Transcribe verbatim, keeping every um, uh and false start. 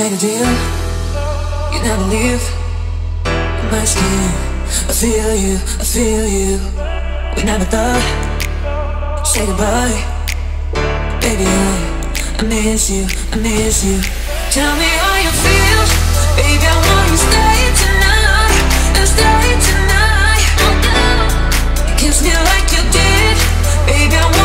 make a deal, you never leave my skin. I feel you, I feel you. We never thought, say goodbye. Baby, I, I miss you, I miss you. Tell me how you feel, baby, I want you to stay tonight, and stay tonight. Kiss me like you did, baby, I want